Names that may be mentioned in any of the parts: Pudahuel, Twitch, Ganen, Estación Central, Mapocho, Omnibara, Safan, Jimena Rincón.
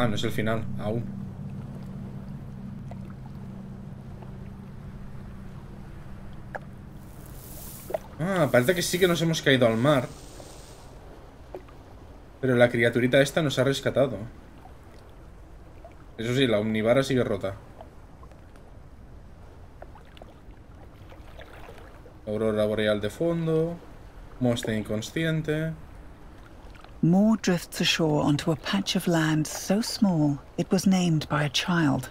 Ah, no es el final, aún. Ah, parece que sí que nos hemos caído al mar. Pero la criaturita esta nos ha rescatado. Eso sí, la Omnibara sigue rota. Aurora boreal de fondo. Monster inconsciente. Moore drifts ashore onto a patch of land so small it was named by a child.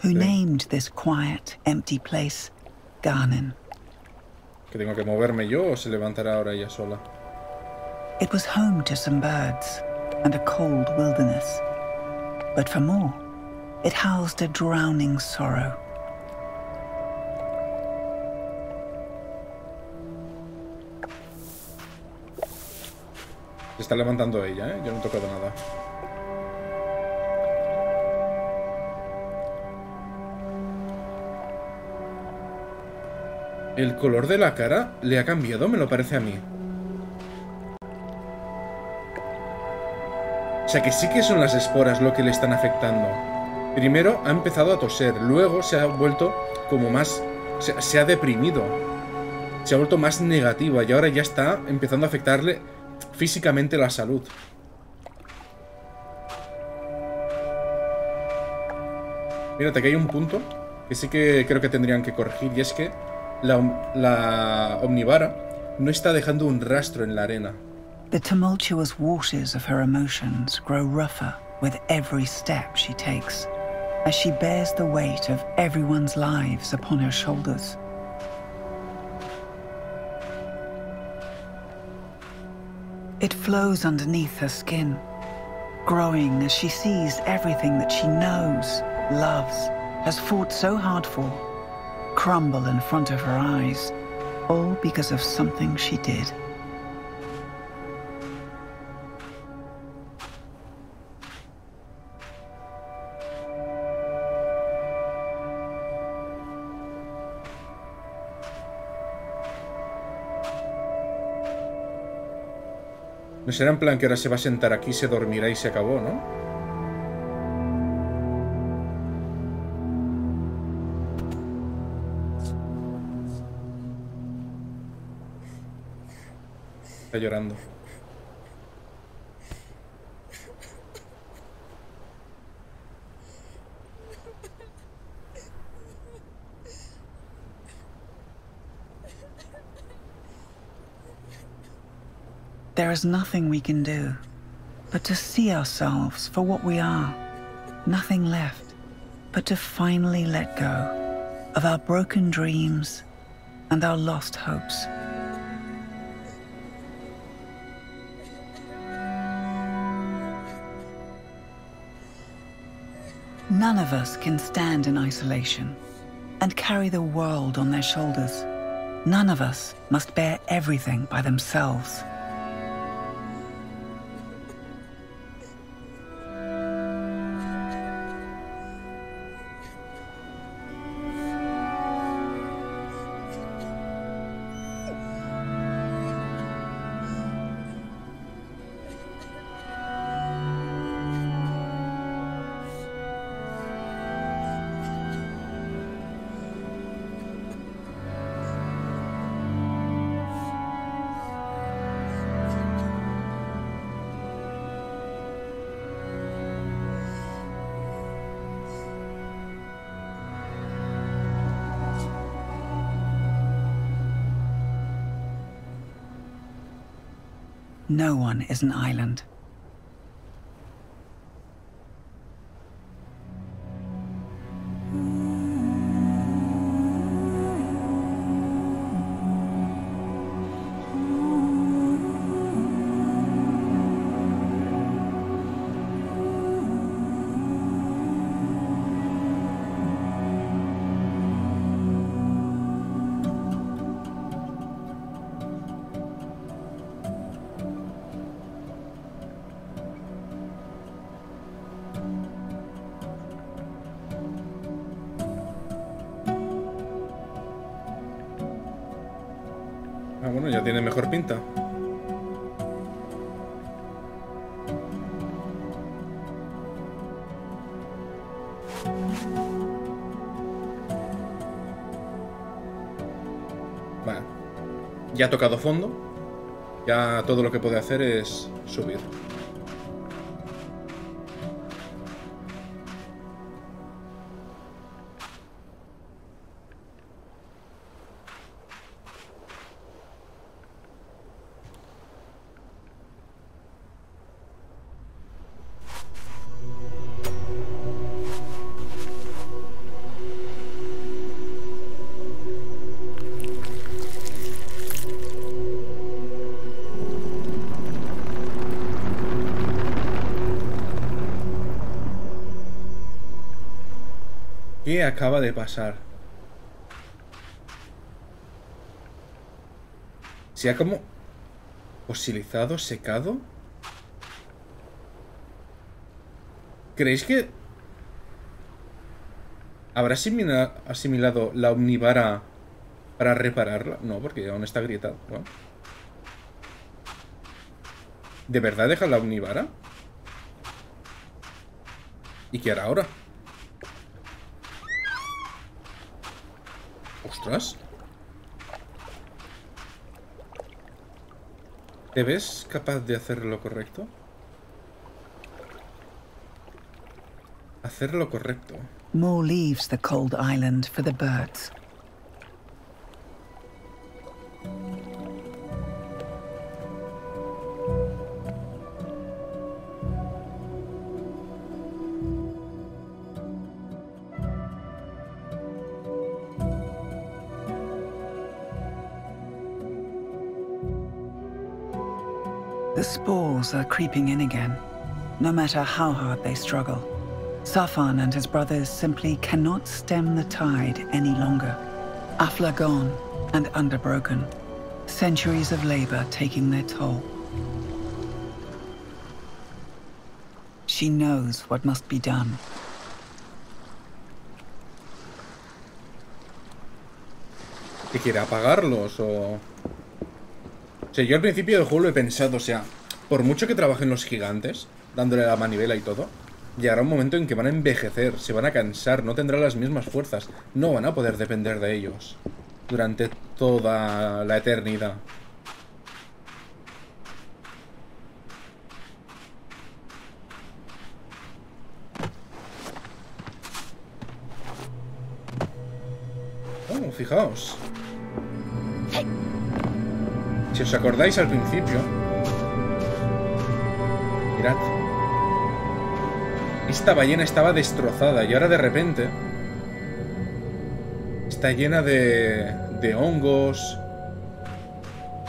Who named this quiet, empty place Ganen. ¿Que tengo que moverme yo o se levantará ahora ella sola? It was home to some birds and a cold wilderness. But for Moore, it housed a drowning sorrow. Se está levantando ella, ¿eh? Yo no he tocado nada. El color de la cara le ha cambiado, me lo parece a mí. O sea que sí que son las esporas lo que le están afectando. Primero ha empezado a toser, luego se ha vuelto como más... Se ha deprimido. Se ha vuelto más negativa y ahora ya está empezando a afectarle físicamente la salud. Mírate, que hay un punto que sí que creo que tendrían que corregir y es que la Omnibara no está dejando un rastro en la arena. The tumultuous waters of her emotions grow rougher with every step she takes, as she bears the weight of everyone's lives upon her shoulders. It flows underneath her skin, growing as she sees everything that she knows, loves, has fought so hard for, crumble in front of her eyes, all because of something she did. No será en plan que ahora se va a sentar aquí, se dormirá y se acabó, ¿no? Está llorando. There is nothing we can do, but to see ourselves for what we are. Nothing left, but to finally let go of our broken dreams and our lost hopes. None of us can stand in isolation and carry the world on their shoulders. None of us must bear everything by themselves. No one is an island. Bueno, ya tiene mejor pinta. Vale. Ya ha tocado fondo. Ya todo lo que puede hacer es subir. ¿Qué acaba de pasar? ¿Se ha como fosilizado, secado? ¿Creéis que habrá asimilado la Omnibara para repararla? No, porque aún está grietada, ¿no? ¿De verdad deja la Omnibara? ¿Y qué hará ahora? ¡Ostras! ¿Te ves capaz de hacer lo correcto? Hacer lo correcto. Mo leaves the cold island for the birds. The spores are creeping in again, no matter how hard they struggle. Safan and his brothers simply cannot stem the tide any longer. Afla gone and underbroken. Centuries of labor taking their toll. She knows what must be done. ¿Que quiere apagarlos o...? O sea, yo al principio del juego lo he pensado, o sea, por mucho que trabajen los gigantes, dándole la manivela y todo, llegará un momento en que van a envejecer, se van a cansar, no tendrán las mismas fuerzas, no van a poder depender de ellos durante toda la eternidad. Oh, fijaos. Si os acordáis al principio, mirad, esta ballena estaba destrozada y ahora de repente está llena de hongos,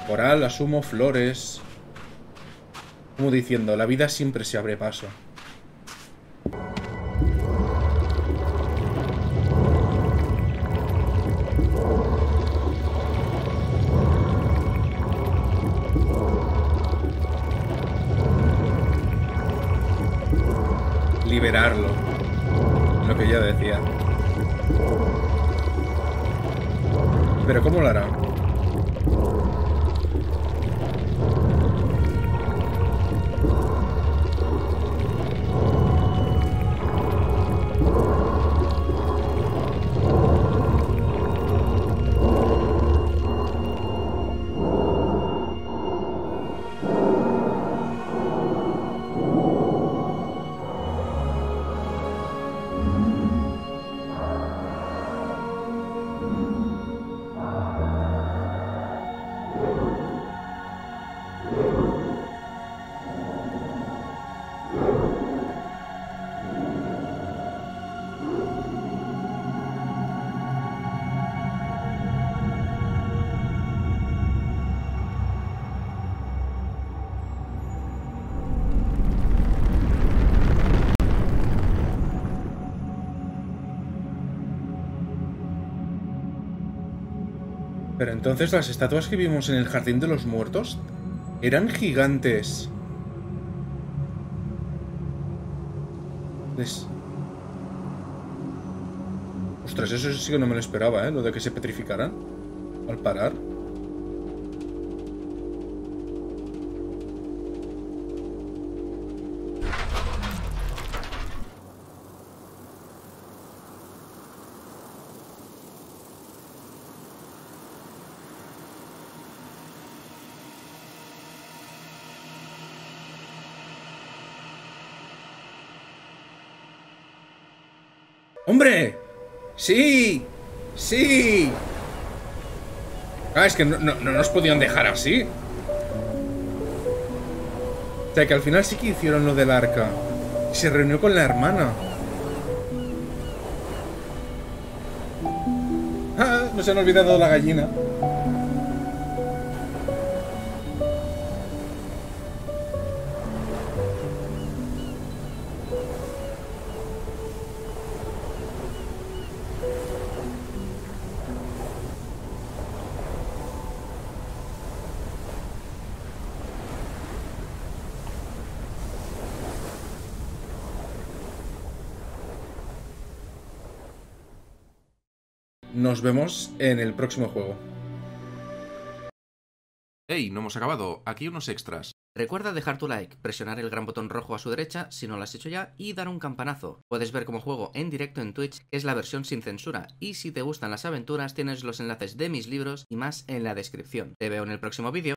coral, asumo, flores, como diciendo, la vida siempre se abre paso. Liberarlo, lo que ya decía. Pero ¿cómo lo hará? Pero entonces las estatuas que vimos en el Jardín de los Muertos eran gigantes. Ostras, eso sí que no me lo esperaba, ¿eh? Lo de que se petrificaran al parar. ¡Hombre! ¡Sí! ¡Sí! Ah, es que no nos podían dejar así. O sea, que al final sí que hicieron lo del arca. Se reunió con la hermana. Ah, nos han olvidado la gallina. Nos vemos en el próximo juego. ¡Hey! No hemos acabado. Aquí unos extras. Recuerda dejar tu like, presionar el gran botón rojo a su derecha si no lo has hecho ya y dar un campanazo. Puedes ver cómo juego en directo en Twitch, que es la versión sin censura. Y si te gustan las aventuras, tienes los enlaces de mis libros y más en la descripción. Te veo en el próximo vídeo.